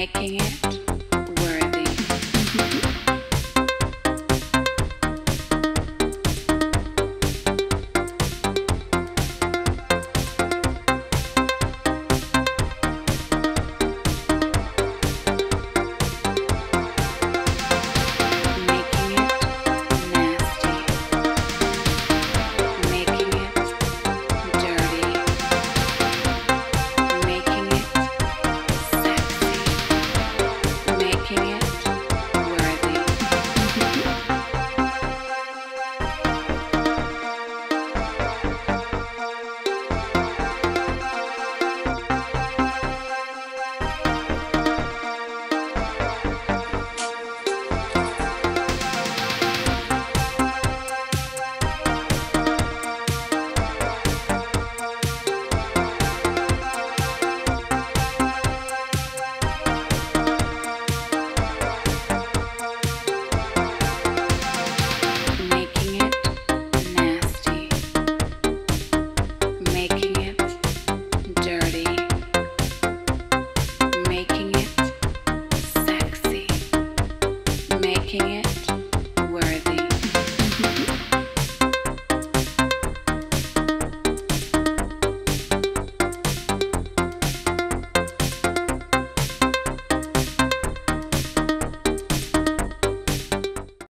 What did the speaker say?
making it.